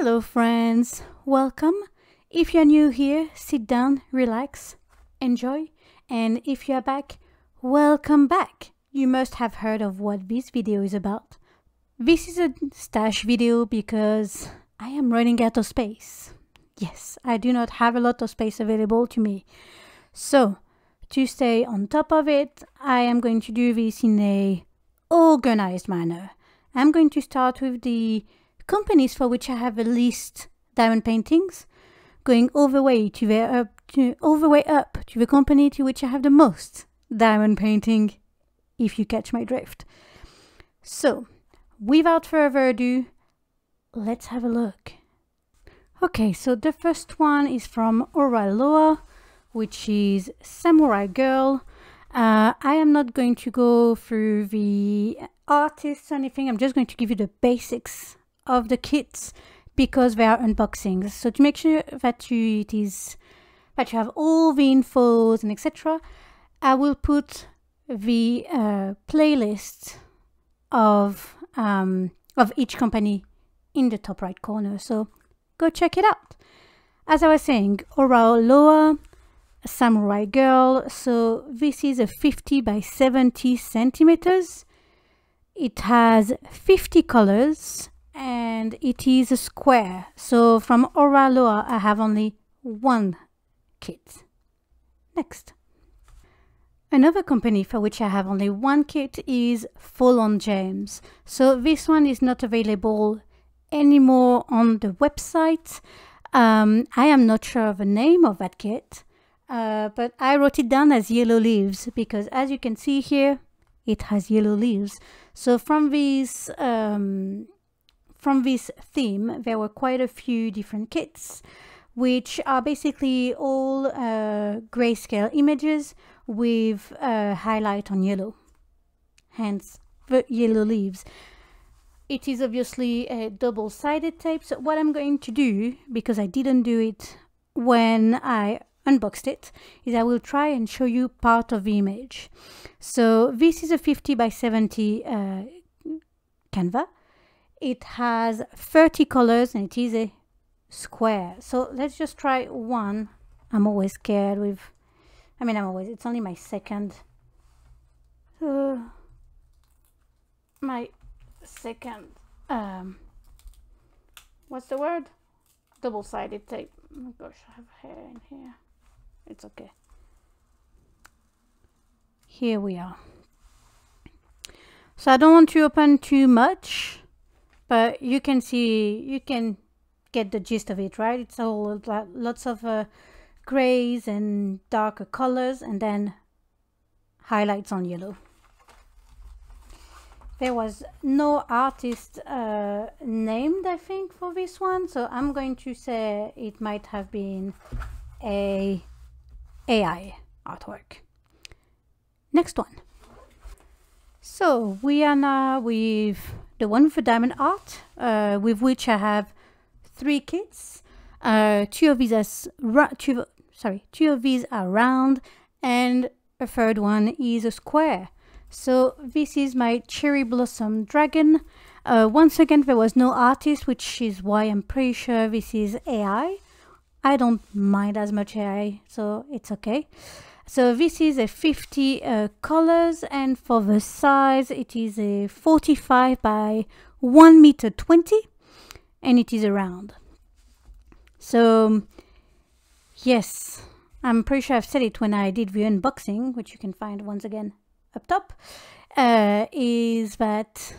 Hello friends, welcome. If you're new here, sit down, relax, enjoy, and if you're back, welcome back. You must have heard of what this video is about. This is a stash video because I am running out of space. Yes, I do not have a lot of space available to me. So, to stay on top of it, I am going to do this in an organized manner. I'm going to start with the companies for which I have a list diamond paintings, going all the way up to the company to which I have the most diamond painting, if you catch my drift. So, without further ado, let's have a look. Okay, so the first one is from Oraloa, which is Samurai Girl. I am not going to go through the artists or anything, I'm just going to give you the basics of the kits because they are unboxings, so to make sure that you have all the infos and etc. I will put the playlist of each company in the top right corner, so go check it out. As I was saying, Oraloa, Samurai Girl, so this is a 50 by 70 centimeters. It has 50 colors and it is a square. So from Oraloa I have only one kit. Next. Another company for which I have only one kit is Fallon Gems. So this one is not available anymore on the website. I am not sure of the name of that kit, but I wrote it down as yellow leaves because as you can see here, it has yellow leaves. So from this theme, there were quite a few different kits, which are basically all grayscale images with a highlight on yellow, hence the yellow leaves. It is obviously a double-sided tape, so what I'm going to do, because I didn't do it when I unboxed it, is I will try and show you part of the image. So this is a 50 by 70 canvas. It has 30 colors and it is a square. So let's just try one. I'm always scared with... I mean, it's only my second double-sided tape. Oh my gosh, I have hair in here. It's okay. Here we are. So I don't want to open too much, but you can see, you can get the gist of it, right? It's all lots of grays and darker colors and then highlights on yellow. There was no artist named, I think, for this one. So I'm going to say it might have been a AI artwork. Next one. So we are now with the one with the diamond art, with which I have three kits. Two of these are round, and a third one is a square. So this is my Cherry Blossom Dragon. Once again, there was no artist, which is why I'm pretty sure this is AI. I don't mind as much AI, so it's okay. So this is a 50 colors, and for the size it is a 45 by 1.20 meters, and it is a round. So yes, I'm pretty sure I've said it when I did the unboxing, which you can find once again up top, is that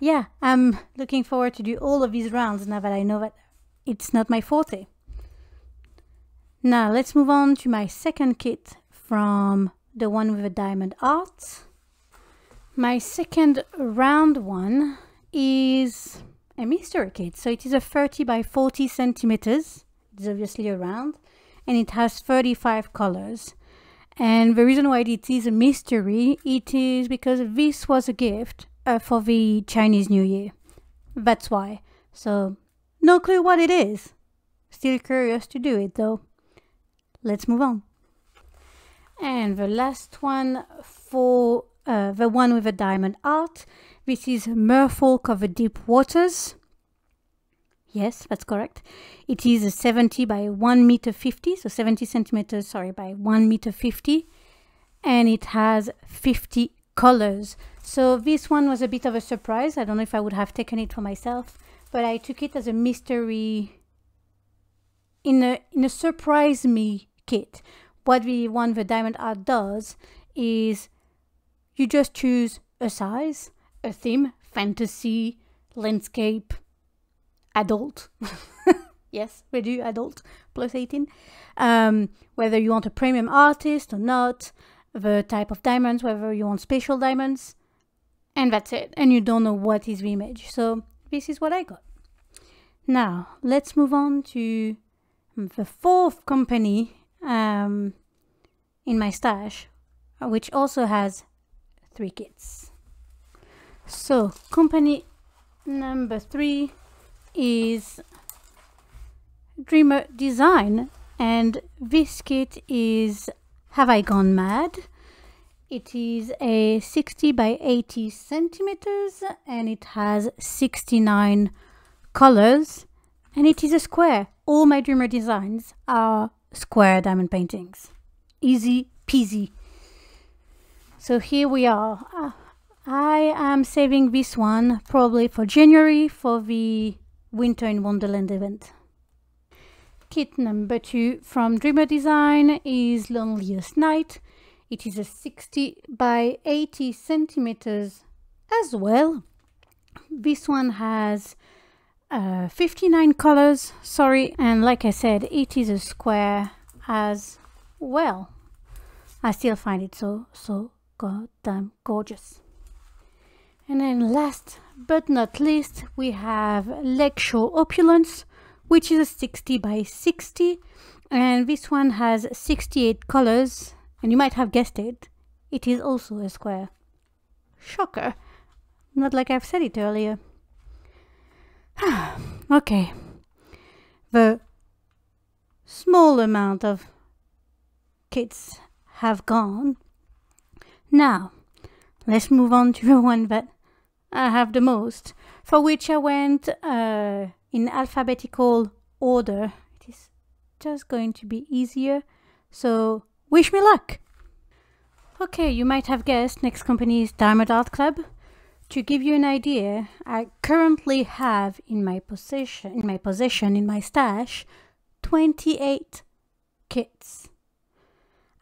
yeah, I'm looking forward to do all of these rounds now that I know that it's not my forte. Now let's move on to my second kit from the one with the diamond art. My second round one is a mystery kit. So it is a 30 by 40 centimeters. It's obviously a round and it has 35 colors. And the reason why it is a mystery, it is because this was a gift for the Chinese New Year. That's why. So no clue what it is. Still curious to do it though. Let's move on. And the last one for the one with a diamond art. This is Merfolk of the Deep Waters. Yes, that's correct. It is a 70 by 1 meter 50, so 70 centimeters, sorry, by 1 meter 50, and it has 50 colors. So this one was a bit of a surprise. I don't know if I would have taken it for myself, but I took it as a mystery in a surprise me kit. What the one with the diamond art does is you just choose a size, a theme, fantasy, landscape, adult. Yes, we do adult plus 18. Whether you want a premium artist or not, the type of diamonds, whether you want special diamonds, and that's it. And you don't know what is the image. So this is what I got. Now let's move on to the fourth company in my stash, which also has 3 kits. So company number 3 is Dreamer Design, and this kit is Have I Gone Mad? It is a 60 by 80 centimeters and it has 69 colors, and it is a square. All my Dreamer Designs are square diamond paintings. Easy peasy. So here we are. I am saving this one probably for January for the Winter in Wonderland event. Kit number 2 from Dreamer Design is Loneliest Night. It is a 60 by 80 centimeters as well. This one has 59 colors, sorry, and like I said, it is a square as well. I still find it so goddamn gorgeous. And then last but not least, we have Lexio Opulence, which is a 60 by 60. And this one has 68 colors. And you might have guessed it, it is also a square. Shocker. Not like I've said it earlier. Okay. The small amount of kits have gone. Now, let's move on to the one that I have the most, for which I went in alphabetical order. It is just going to be easier, so wish me luck. Okay, you might have guessed next company is Diamond Art Club. To give you an idea, I currently have in my stash, 28 kits.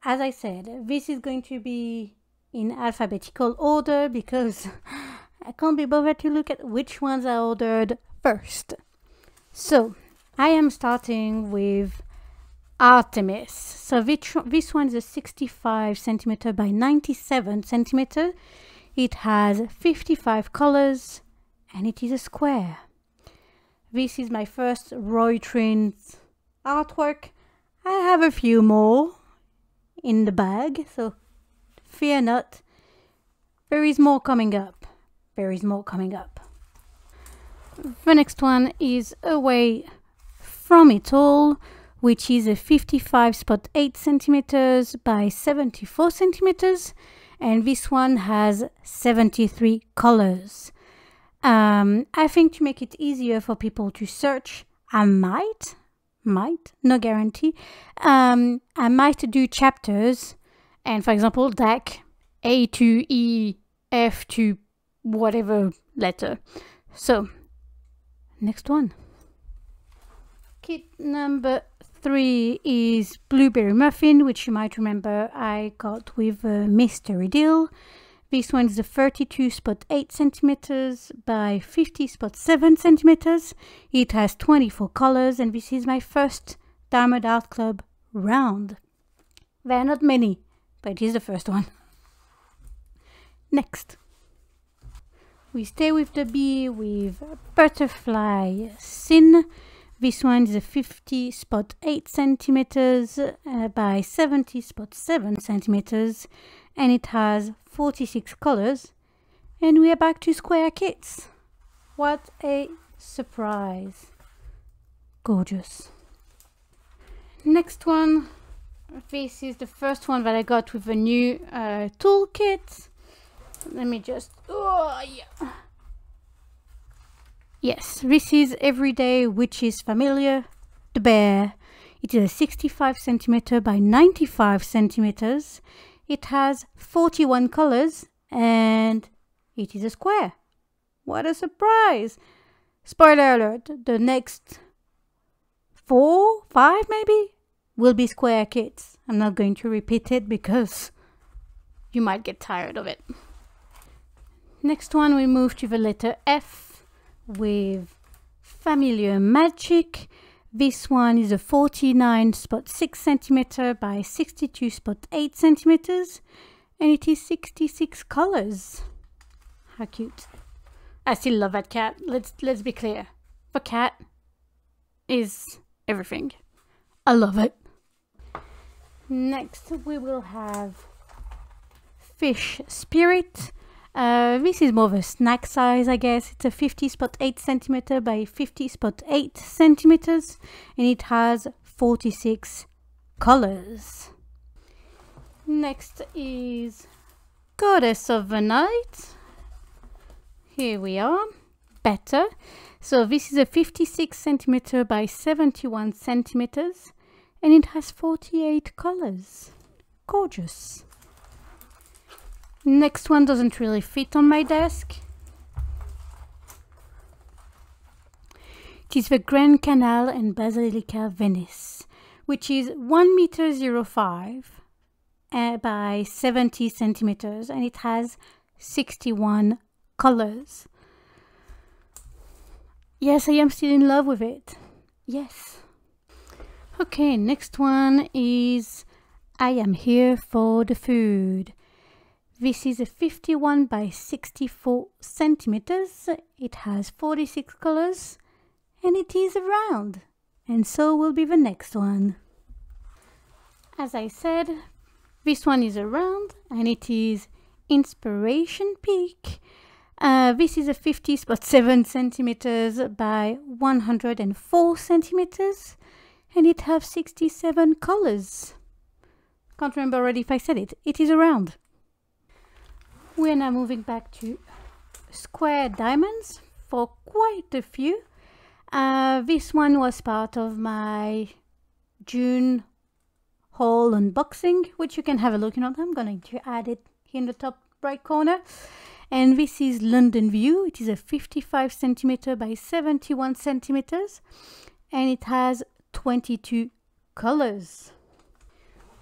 As I said, this is going to be in alphabetical order because I can't be bothered to look at which ones I ordered first. So I am starting with Artemis. So this one is a 65 centimeter by 97 centimeter. It has 55 colors and it is a square. This is my first Roy Trinh's artwork. I have a few more in the bag, so fear not, there is more coming up. There is more coming up. The next one is Away From It All, which is a 55.8 centimeters by 74 centimeters, and this one has 73 colors. I think to make it easier for people to search, I might, no guarantee, I might do chapters. And for example, DAC, A to E, F to whatever letter. So, next one. Kit number 3 is Blueberry Muffin, which you might remember I got with a mystery deal. This one is a 32.8 centimeters by 50.7 centimeters. It has 24 colors, and this is my first Diamond Art Club round. There are not many, but it is the first one. Next, we stay with the bee with Butterfly Sin. This one is a 50.8 centimeters by 70.7 centimeters, and it has 46 colors. And we are back to square kits. What a surprise! Gorgeous. Next one. This is the first one that I got with a new toolkit. Let me just... Oh, yeah. Yes, this is Everyday, which is familiar. The bear. It is a 65 centimeter by 95 centimeters. It has 41 colors and it is a square. What a surprise! Spoiler alert, the next 4, 5 maybe will be square, kids. I'm not going to repeat it because you might get tired of it. Next one, we move to the letter F with Familiar Magic. This one is a 49.6 centimeter by 62.8 centimeters, and it is 66 colors. How cute! I still love that cat. Let's be clear. The cat is everything. I love it. Next, we will have Fish Spirit. This is more of a snack size, I guess. It's a 50.8 centimeter by 50.8 centimeters, and it has 46 colors. Next is Goddess of the Night. Here we are. Better. So this is a 56 centimeter by 71 centimeters, and it has 48 colors. Gorgeous. Next one doesn't really fit on my desk. It is the Grand Canal and Basilica Venice, which is 1.05 meters by 70 centimeters, and it has 61 colors. Yes, I am still in love with it. Yes. Okay, next one is I Am Here for the Food. This is a 51 by 64 centimeters. It has 46 colors and it is round. And so will be the next one. As I said, this one is round and it is Inspiration Peak. This is a 50.7 centimeters by 104 centimeters and it has 67 colors. Can't remember already if I said it. It is round. We're now moving back to square diamonds for quite a few. This one was part of my June haul unboxing, which you can have a look at. I'm going to add it here in the top right corner. And this is London View. It is a 55 centimeter by 71 centimeters, and it has 22 colors.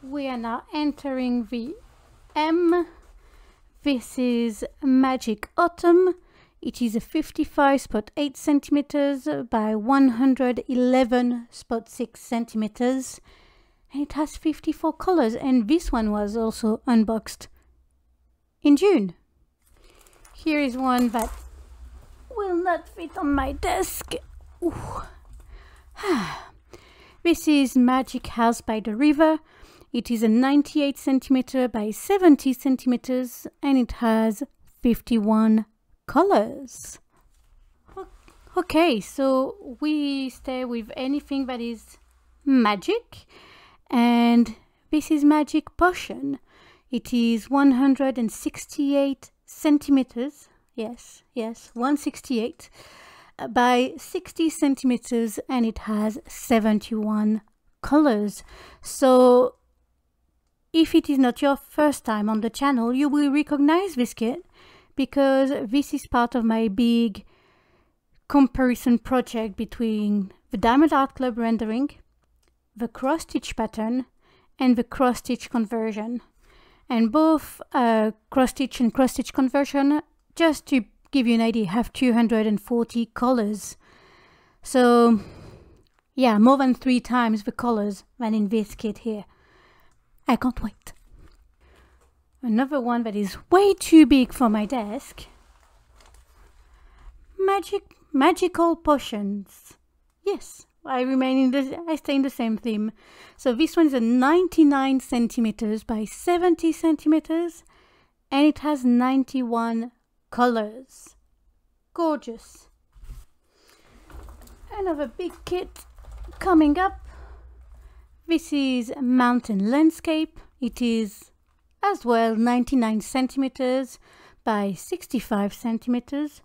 We are now entering the M. This is Magic Autumn. It is a 55.8 centimeters by 111.6 centimeters, and it has 54 colors. And this one was also unboxed in June. Here is one that will not fit on my desk. Ooh. This is Magic House by the River. It is a 98 centimeter by 70 centimeters and it has 51 colors. Okay, so we stay with anything that is magic, and this is Magic Potion. It is 168 centimeters, yes, 168 by 60 centimeters and it has 71 colors. So if it is not your first time on the channel, you will recognize this kit because this is part of my big comparison project between the Diamond Art Club rendering, the cross-stitch pattern, and the cross-stitch conversion. And both cross-stitch and cross-stitch conversion, just to give you an idea, have 240 colors. So, yeah, more than 3 times the colors than in this kit here. I can't wait. Another one that is way too big for my desk. Magical Potions. Yes, I stay in the same theme. So this one is a 99 centimeters by 70 centimeters and it has 91 colors. Gorgeous. Another big kit coming up. This is Mountain Landscape. It is as well 99 centimeters by 65 centimeters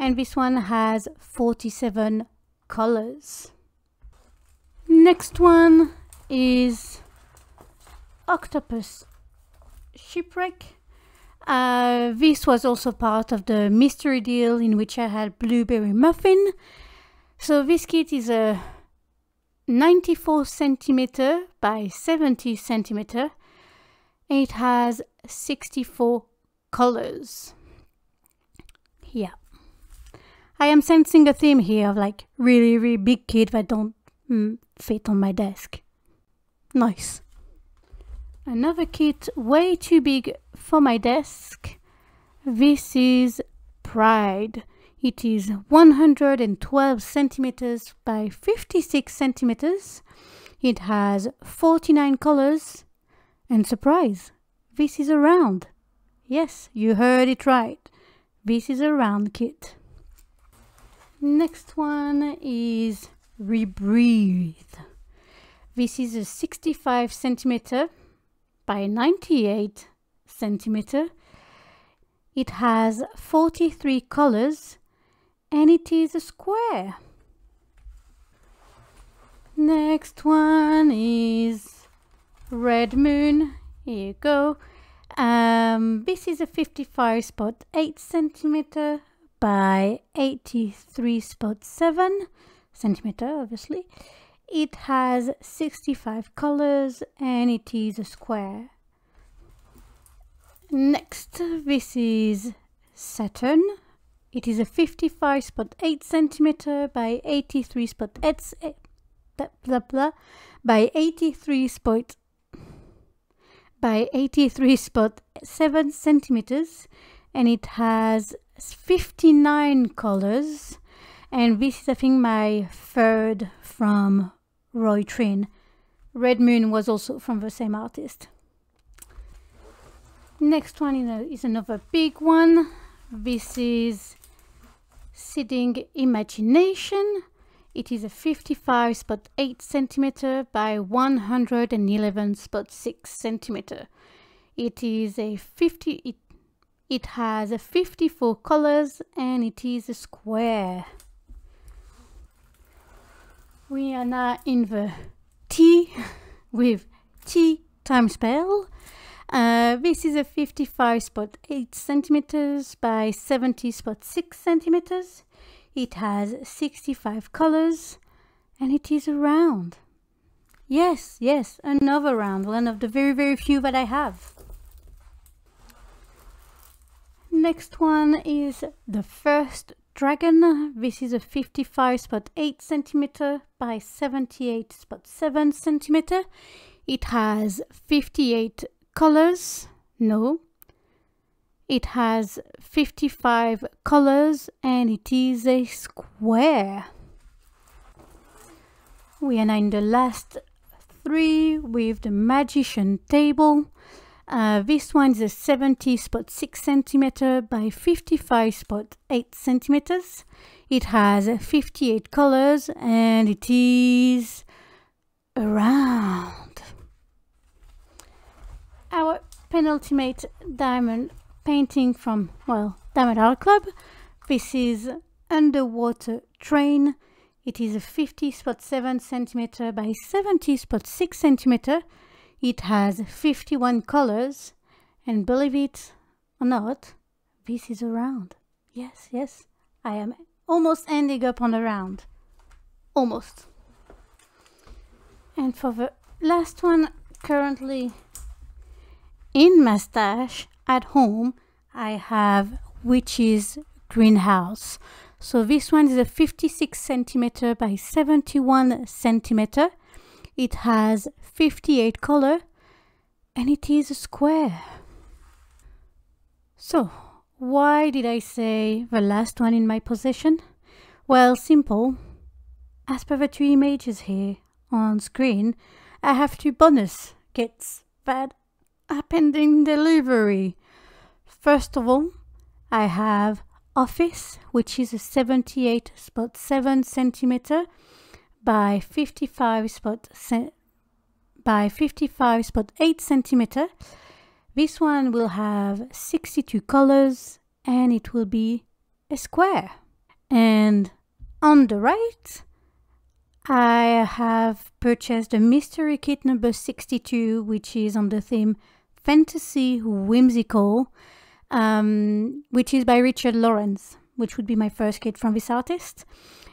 and this one has 47 colors. Next one is Octopus Shipwreck. This was also part of the mystery deal in which I had Blueberry Muffin. So this kit is a 94 centimeter by 70 centimeter. It has 64 colors. Yeah, I am sensing a theme here of like really, really big kit that don't fit on my desk. Nice. Another kit way too big for my desk. This is Pride. It is 112 centimeters by 56 centimeters. It has 49 colors. And surprise, this is a round. Yes, you heard it right. This is a round kit. Next one is Rebreathe. This is a 65 centimeter by 98 centimeter. It has 43 colors. And it is a square. Next one is Red Moon. Here you go. This is a 55.8 centimeter by 83.7 centimeter, obviously. It has 65 colors and it is a square. Next, this is Saturn. It is a 55.8 centimeter by 83.7 centimeters, and it has 59 colors. And this is, I think, my third from Roy Trinh. Red Moon was also from the same artist. Next one is another big one. This is Seeding Imagination. It is a 55.8 centimeter by 111.6 centimeter. It is a it has 54 colors and it is a square. We are now in the T with T times spell. This is a 55.8 centimeters by 70.6 centimeters. It has 65 colors and it is a round. Yes, yes, another round, one of the very, very few that I have. Next one is The First Dragon. This is a 55.8 centimeter by 78.7 centimeter. It has 58 colors. No, it has 55 colors and it is a square. We are now in the last three with the Magician Table. This one is a 70.6 centimeter by 55.8 centimeters. It has 58 colors and it is a round. Our penultimate diamond painting from, well, Diamond Art Club. This is Underwater Train. It is a 50.7 centimeter by 70.6 centimeter. It has 51 colors, and believe it or not, this is a round. Yes, yes, I am almost ending up on a round. Almost. And for the last one, currently in my stash at home, I have Witch's Greenhouse. So this one is a 56 centimeter by 71 centimeter. It has 58 color and it is a square. So why did I say the last one in my possession? Well, simple. As per the two images here on screen, I have two bonus kits that are pending delivery. First of all, I have Office, which is a 78.7 centimeter by 55.8 centimeter. This one will have 62 colors and it will be a square. And on the right, I have purchased a mystery kit number 62, which is on the theme fantasy whimsical, which is by Richard Lawrence, which would be my first kit from this artist.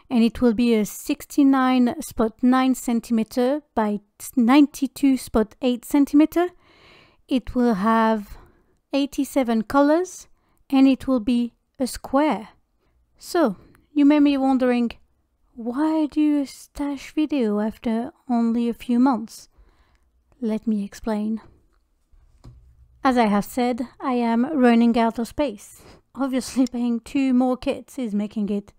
And it will be a 69.9 cm by 92.8 cm. It will have 87 colors and it will be a square. So you may be wondering, why do a stash video after only a few months? Let me explain. As I have said, I am running out of space. Obviously paying 2 more kits is making it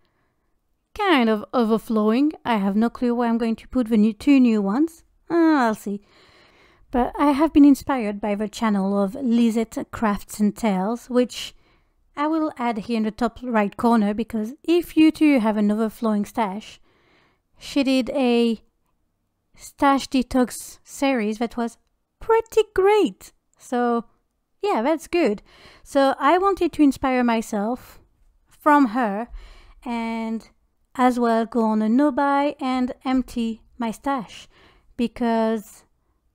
kind of overflowing. I have no clue where I'm going to put the 2 new ones. I'll see. But I have been inspired by the channel of Lizette Crafts and Tales, which I will add here in the top right corner, because if you too have an overflowing stash, she did a stash detox series that was pretty great. So yeah, that's good. So I wanted to inspire myself from her and as well go on a no-buy and empty my stash, because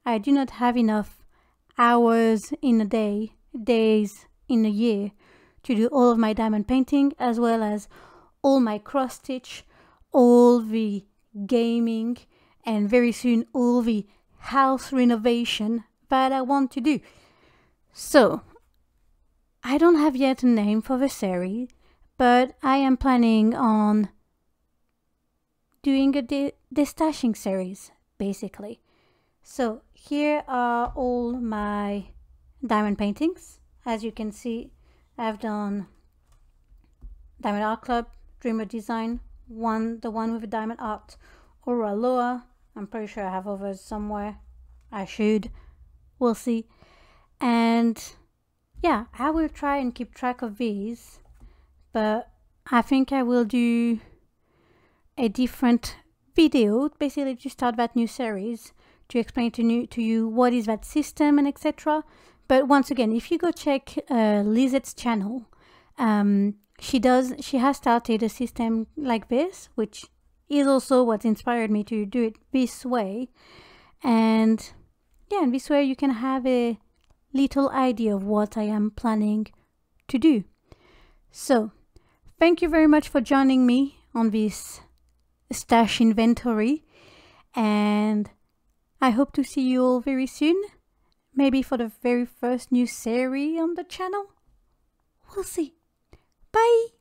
I do not have enough hours in a day, days in a year, to do all of my diamond painting, as well as all my cross stitch, all the gaming, and very soon all the house renovation that I want to do. So I don't have yet a name for the series, but I am planning on doing a destashing series, basically. So here are all my diamond paintings. As you can see, I've done Diamond Art Club, Dreamer Design, the one with the diamond art, Oraloa. I'm pretty sure I have others somewhere. I should. We'll see. And yeah, I will try and keep track of these. But I think I will do a different video, basically to start that new series, to explain to you what is that system and etc. But once again, if you go check Lizette's channel, she has started a system like this, which is also what inspired me to do it this way. And yeah, in this way you can have a little idea of what I am planning to do. So thank you very much for joining me on this stash inventory, and I hope to see you all very soon. Maybe for the very first new series on the channel. We'll see. Bye!